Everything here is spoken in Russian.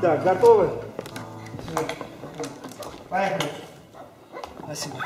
Так, готовы? Поехали. Спасибо.